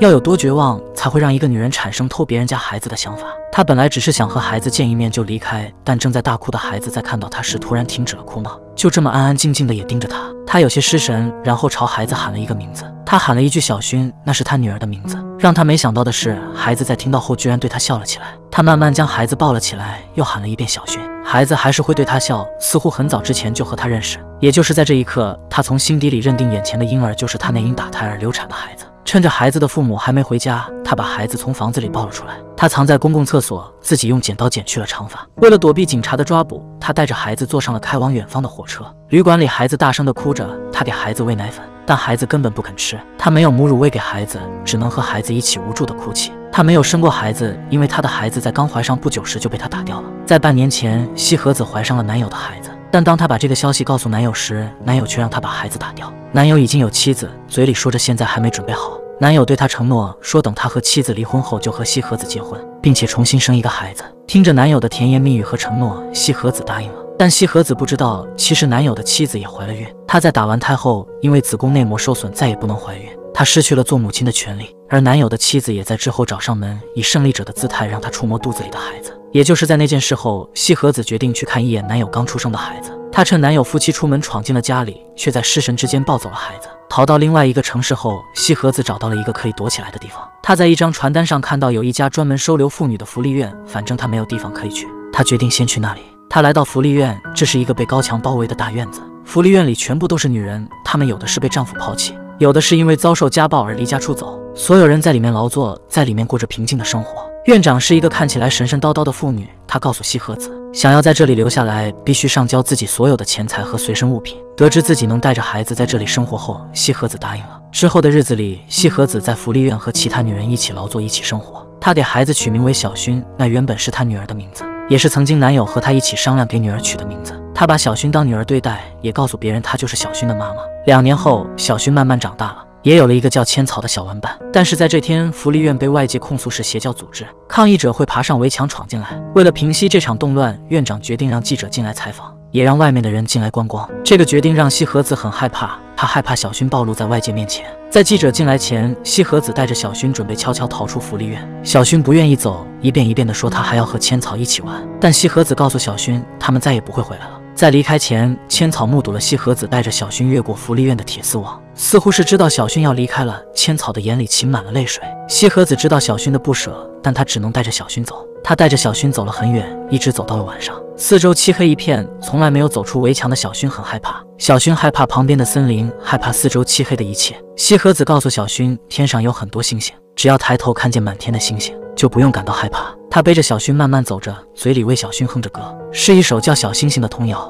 要有多绝望，才会让一个女人产生偷别人家孩子的想法？她本来只是想和孩子见一面就离开，但正在大哭的孩子在看到她时突然停止了哭闹，就这么安安静静的也盯着她。她有些失神，然后朝孩子喊了一个名字。她喊了一句“小薰”，那是她女儿的名字。让她没想到的是，孩子在听到后居然对她笑了起来。她慢慢将孩子抱了起来，又喊了一遍“小薰”，孩子还是会对她笑，似乎很早之前就和她认识。也就是在这一刻，她从心底里认定眼前的婴儿就是她那因打胎而流产的孩子。 趁着孩子的父母还没回家，他把孩子从房子里抱了出来。他藏在公共厕所，自己用剪刀剪去了长发。为了躲避警察的抓捕，他带着孩子坐上了开往远方的火车。旅馆里，孩子大声地哭着，他给孩子喂奶粉，但孩子根本不肯吃。他没有母乳喂给孩子，只能和孩子一起无助地哭泣。他没有生过孩子，因为他的孩子在刚怀上不久时就被他打掉了。在半年前，西河子怀上了男友的孩子。 但当她把这个消息告诉男友时，男友却让她把孩子打掉。男友已经有妻子，嘴里说着现在还没准备好。男友对她承诺说，等他和妻子离婚后就和西河子结婚，并且重新生一个孩子。听着男友的甜言蜜语和承诺，西河子答应了。但西河子不知道，其实男友的妻子也怀了孕。她在打完胎后，因为子宫内膜受损，再也不能怀孕。她失去了做母亲的权利，而男友的妻子也在之后找上门，以胜利者的姿态让她触摸肚子里的孩子。 也就是在那件事后，西河子决定去看一眼男友刚出生的孩子。她趁男友夫妻出门闯进了家里，却在失神之间抱走了孩子。逃到另外一个城市后，西河子找到了一个可以躲起来的地方。她在一张传单上看到有一家专门收留妇女的福利院，反正她没有地方可以去，她决定先去那里。她来到福利院，这是一个被高墙包围的大院子。福利院里全部都是女人，她们有的是被丈夫抛弃，有的是因为遭受家暴而离家出走。所有人在里面劳作，在里面过着平静的生活。 院长是一个看起来神神叨叨的妇女，她告诉西河子，想要在这里留下来，必须上交自己所有的钱财和随身物品。得知自己能带着孩子在这里生活后，西河子答应了。之后的日子里，西河子在福利院和其他女人一起劳作，一起生活。她给孩子取名为小薰，那原本是她女儿的名字，也是曾经男友和她一起商量给女儿取的名字。她把小薰当女儿对待，也告诉别人她就是小薰的妈妈。2年后，小薰慢慢长大了。 也有了一个叫千草的小玩伴，但是在这天，福利院被外界控诉是邪教组织，抗议者会爬上围墙闯进来。为了平息这场动乱，院长决定让记者进来采访，也让外面的人进来观光。这个决定让西河子很害怕，她害怕小薰暴露在外界面前。在记者进来前，西河子带着小薰准备悄悄逃出福利院。小薰不愿意走，一遍一遍地说她还要和千草一起玩，但西河子告诉小薰，他们再也不会回来了。 在离开前，千草目睹了西河子带着小薰越过福利院的铁丝网，似乎是知道小薰要离开了。千草的眼里噙满了泪水。西河子知道小薰的不舍，但她只能带着小薰走。她带着小薰走了很远，一直走到了晚上。四周漆黑一片，从来没有走出围墙的小薰很害怕。小薰害怕旁边的森林，害怕四周漆黑的一切。西河子告诉小薰，天上有很多星星，只要抬头看见满天的星星，就不用感到害怕。 他背着小薰慢慢走着，嘴里为小薰哼着歌，是一首叫《小星星》的童谣。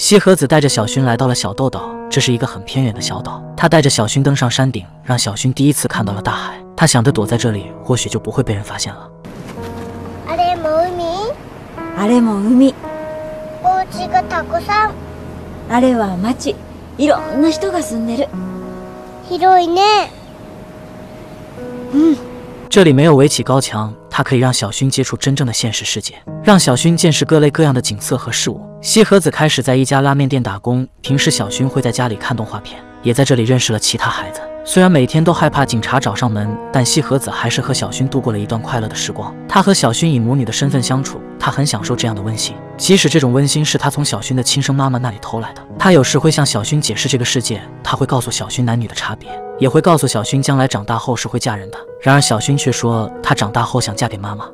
西河子带着小薰来到了小豆岛，这是一个很偏远的小岛。他带着小薰登上山顶，让小薰第一次看到了大海。他想着躲在这里，或许就不会被人发现了。あれも海、あれも海、お家がたくさん、あれは町、いろんな人が住んでる。広いね。嗯，这里没有围起高墙。 它可以让小薰接触真正的现实世界，让小薰见识各类各样的景色和事物。西河子开始在一家拉面店打工，平时小薰会在家里看动画片，也在这里认识了其他孩子。虽然每天都害怕警察找上门，但西河子还是和小薰度过了一段快乐的时光。她和小薰以母女的身份相处，她很享受这样的温馨，即使这种温馨是她从小薰的亲生妈妈那里偷来的。她有时会向小薰解释这个世界，她会告诉小薰男女的差别。 也会告诉小薰，将来长大后是会嫁人的。然而，小薰却说她长大后想嫁给妈妈。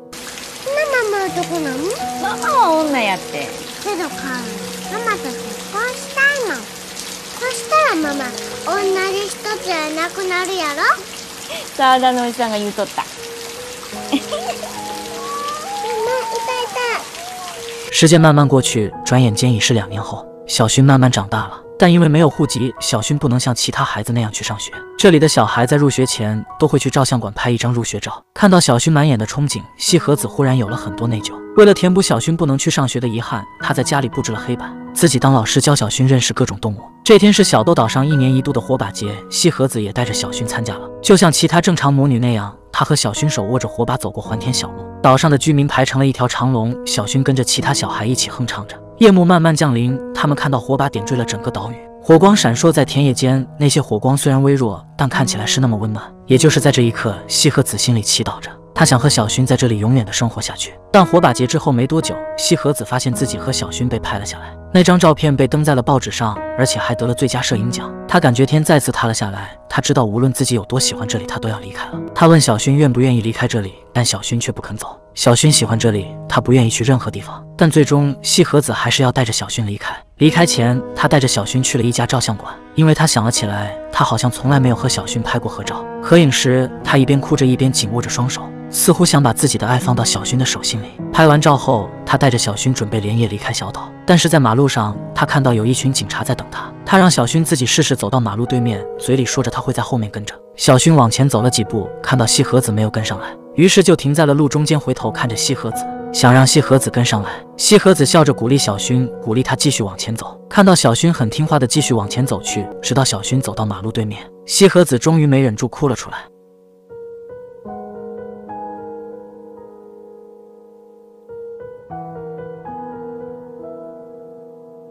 时间慢慢过去，转眼间已是2年后。小薰慢慢长大了。但因为没有户籍，小勋不能像其他孩子那样去上学。这里的小孩在入学前都会去照相馆拍一张入学照。看到小勋满眼的憧憬，西河子忽然有了很多内疚。为了填补小勋不能去上学的遗憾，他在家里布置了黑板，自己当老师教小勋认识各种动物。这天是小豆岛上1年1度的火把节，西河子也带着小勋参加了。就像其他正常母女那样，他和小勋手握着火把走过环天小路，岛上的居民排成了一条长龙，小勋跟着其他小孩一起哼唱着。 夜幕慢慢降临，他们看到火把点缀了整个岛屿，火光闪烁在田野间。那些火光虽然微弱，但看起来是那么温暖。也就是在这一刻，西河子心里祈祷着，他想和小勋在这里永远的生活下去。但火把节之后没多久，西河子发现自己和小勋被拍了下来，那张照片被登在了报纸上，而且还得了最佳摄影奖。他感觉天再次塌了下来，他知道无论自己有多喜欢这里，他都要离开了。他问小勋愿不愿意离开这里，但小勋却不肯走。 小勋喜欢这里，他不愿意去任何地方。但最终，西河子还是要带着小勋离开。离开前，他带着小勋去了一家照相馆，因为他想了起来，他好像从来没有和小勋拍过合照。合影时，他一边哭着，一边紧握着双手，似乎想把自己的爱放到小勋的手心里。拍完照后，他带着小勋准备连夜离开小岛，但是在马路上，他看到有一群警察在等他。他让小勋自己试试走到马路对面，嘴里说着他会在后面跟着。小勋往前走了几步，看到西河子没有跟上来。 于是就停在了路中间，回头看着西河子，想让西河子跟上来。西河子笑着鼓励小勋，鼓励他继续往前走。看到小勋很听话的继续往前走去，直到小勋走到马路对面，西河子终于没忍住哭了出来。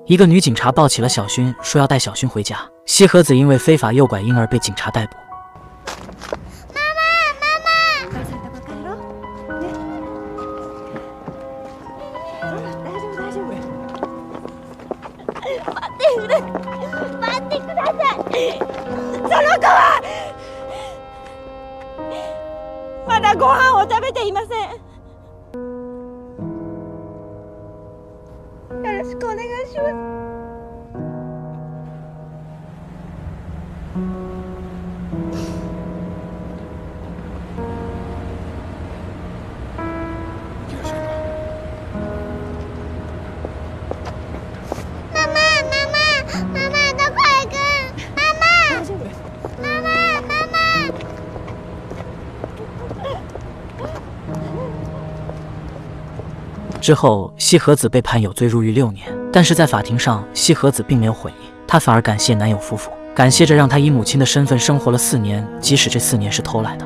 一个女警察抱起了小勋，说要带小勋回家。西河子因为非法诱拐婴儿被警察逮捕。 まだご飯を食べていません。よろしくお願いします。 之后，西河子被判有罪入狱6年，但是在法庭上，西河子并没有悔意，她反而感谢男友夫妇，感谢着让她以母亲的身份生活了4年，即使这4年是偷来的。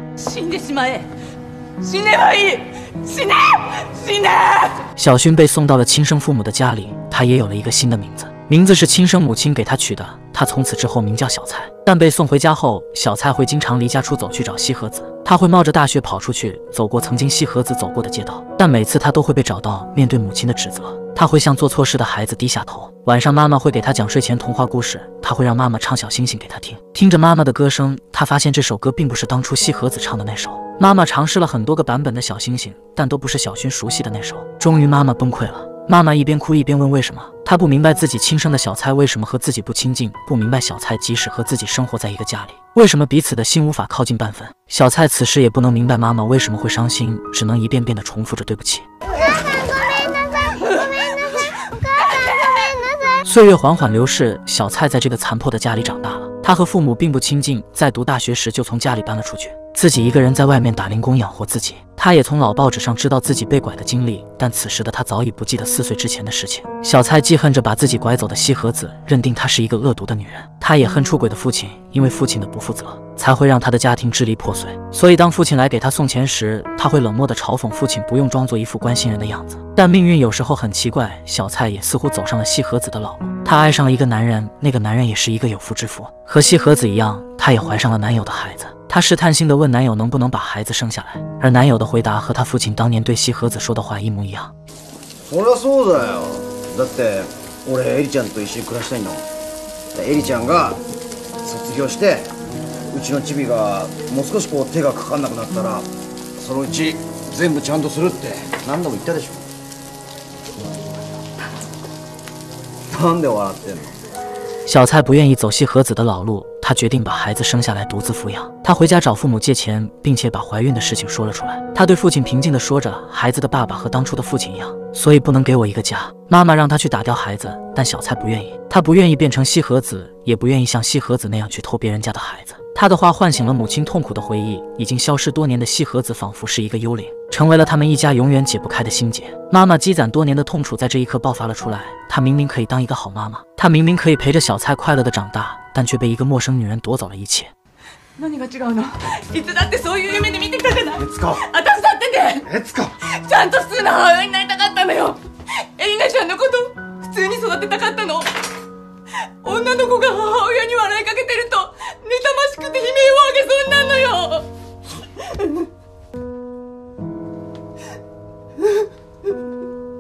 小勋被送到了亲生父母的家里，他也有了一个新的名字，名字是亲生母亲给他取的。他从此之后名叫小菜。但被送回家后，小菜会经常离家出走去找西河子。 他会冒着大雪跑出去，走过曾经西河子走过的街道，但每次他都会被找到。面对母亲的指责，他会像做错事的孩子低下头。晚上，妈妈会给他讲睡前童话故事，他会让妈妈唱小星星给他听。听着妈妈的歌声，他发现这首歌并不是当初西河子唱的那首。妈妈尝试了很多个版本的小星星，但都不是小勋熟悉的那首。终于，妈妈崩溃了。妈妈一边哭一边问为什么。她不明白自己亲生的小菜为什么和自己不亲近，不明白小菜即使和自己生活在一个家里。 为什么彼此的心无法靠近半分？小菜此时也不能明白妈妈为什么会伤心，只能一遍遍的重复着对不起。岁月缓缓流逝，小菜在这个残破的家里长大了。她和父母并不亲近，在读大学时就从家里搬了出去，自己一个人在外面打零工养活自己。她也从老报纸上知道自己被拐的经历，但此时的她早已不记得4岁之前的事情。小菜记恨着把自己拐走的西河子，认定她是一个恶毒的女人。 她也恨出轨的父亲，因为父亲的不负责，才会让她的家庭支离破碎。所以，当父亲来给她送钱时，她会冷漠地嘲讽父亲不用装作一副关心人的样子。但命运有时候很奇怪，小菜也似乎走上了西河子的老路。她爱上了一个男人，那个男人也是一个有妇之夫，和西河子一样，她也怀上了男友的孩子。她试探性地问男友能不能把孩子生下来，而男友的回答和她父亲当年对西河子说的话一模一样。そりゃそうだよ。だって俺エリちゃんと一緒に暮らしたいんだもん。 エリちゃんが卒業してうちのチビがもう少しこう手がかかんなくなったらそのうち全部ちゃんとするって何度も言ったでしょなんで笑ってんの小菜不愿意走西河子的老路。她决定把孩子生下来独自抚养。她回家找父母借钱，并且把怀孕的事情说了出来。她对父亲平静地说着：“孩子的爸爸和当初的父亲一样，所以不能给我一个家。”妈妈让她去打掉孩子，但小菜不愿意。她不愿意变成西河子，也不愿意像西河子那样去偷别人家的孩子。 他的话唤醒了母亲痛苦的回忆，已经消失多年的西河子仿佛是一个幽灵，成为了他们一家永远解不开的心结。妈妈积攒多年的痛楚在这一刻爆发了出来。她明明可以当一个好妈妈，她明明可以陪着小菜快乐的长大，但却被一个陌生女人夺走了一切。何が違うの？いつだってそういう夢で見てきたから。悦子、私だってね。悦子、ちゃんと普通の母親になりたかったのよ。エリナちゃんのこと普通に育てたかったの。 女の子が母親に笑いかけてると妬ましくて悲鳴を上げそうになるのよ。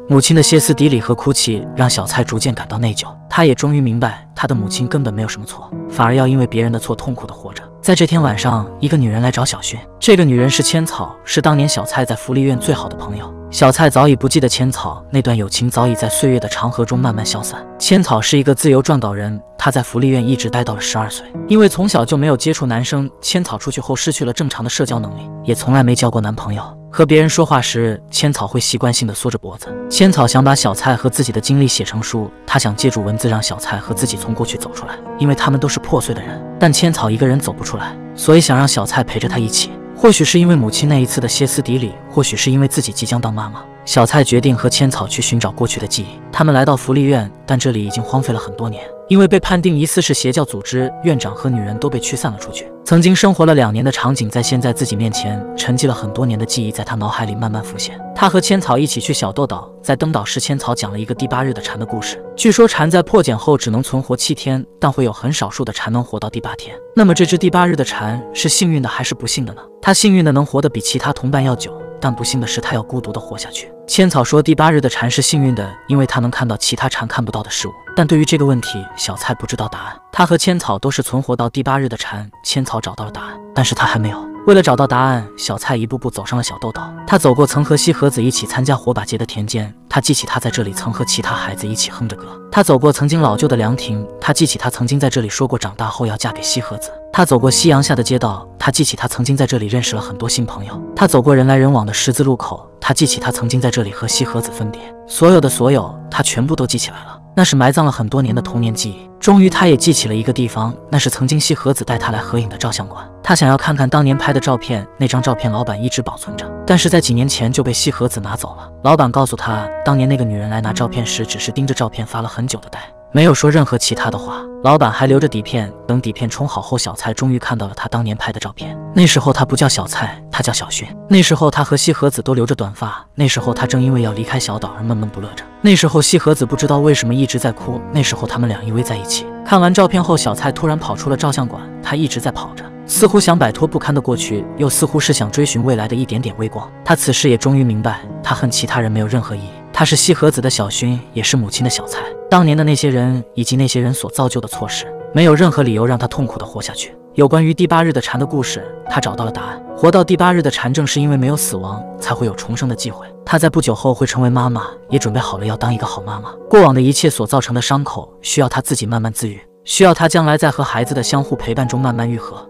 母亲的歇斯底里和哭泣让小菜逐渐感到内疚，她也终于明白，她的母亲根本没有什么错，反而要因为别人的错痛苦地活着。在这天晚上，一个女人来找小薰，这个女人是千草，是当年小菜在福利院最好的朋友。 小菜早已不记得千草那段友情，早已在岁月的长河中慢慢消散。千草是一个自由撰稿人，她在福利院一直待到了12岁。因为从小就没有接触男生，千草出去后失去了正常的社交能力，也从来没交过男朋友。和别人说话时，千草会习惯性的缩着脖子。千草想把小菜和自己的经历写成书，她想借助文字让小菜和自己从过去走出来，因为他们都是破碎的人，但千草一个人走不出来，所以想让小菜陪着她一起。 或许是因为母亲那一次的歇斯底里，或许是因为自己即将当妈妈，小菜决定和千草去寻找过去的记忆。他们来到福利院，但这里已经荒废了很多年，因为被判定疑似是邪教组织，院长和女人都被驱散了出去。曾经生活了2年的场景，在现在自己面前，沉寂了很多年的记忆在他脑海里慢慢浮现。他和千草一起去小豆岛，在登岛时，千草讲了一个第8日的蝉的故事。据说蝉在破茧后只能存活7天，但会有很少数的蝉能活到第8天。那么这只第8日的蝉是幸运的还是不幸的呢？ 他幸运的能活得比其他同伴要久，但不幸的是，他要孤独的活下去。千草说，第8日的蝉是幸运的，因为他能看到其他蝉看不到的事物。但对于这个问题，小菜不知道答案。他和千草都是存活到第8日的蝉，千草找到了答案，但是他还没有。 为了找到答案，小菜一步步走上了小豆岛。她走过曾和西河子一起参加火把节的田间，她记起她在这里曾和其他孩子一起哼着歌。她走过曾经老旧的凉亭，她记起她曾经在这里说过长大后要嫁给西河子。她走过夕阳下的街道，她记起她曾经在这里认识了很多新朋友。她走过人来人往的十字路口，她记起她曾经在这里和西河子分别。所有的所有，她全部都记起来了。 那是埋葬了很多年的童年记忆。终于，他也记起了一个地方，那是曾经西河子带他来合影的照相馆。他想要看看当年拍的照片，那张照片老板一直保存着，但是在几年前就被西河子拿走了。老板告诉他，当年那个女人来拿照片时，只是盯着照片发了很久的呆，没有说任何其他的话。老板还留着底片，等底片冲好后，小菜终于看到了他当年拍的照片。那时候他不叫小菜，他叫小薰。那时候他和西河子都留着短发。那时候他正因为要离开小岛而闷闷不乐着。 那时候西河子不知道为什么一直在哭，那时候他们俩依偎在一起。看完照片后，小菜突然跑出了照相馆，她一直在跑着，似乎想摆脱不堪的过去，又似乎是想追寻未来的一点点微光。她此时也终于明白，她恨其他人没有任何意义。她是西河子的小薰，也是母亲的小菜。当年的那些人以及那些人所造就的错事，没有任何理由让她痛苦地活下去。 有关于第8日的蝉的故事，他找到了答案。活到第8日的蝉，正是因为没有死亡，才会有重生的机会。她在不久后会成为妈妈，也准备好了要当一个好妈妈。过往的一切所造成的伤口，需要她自己慢慢自愈，需要她将来在和孩子的相互陪伴中慢慢愈合。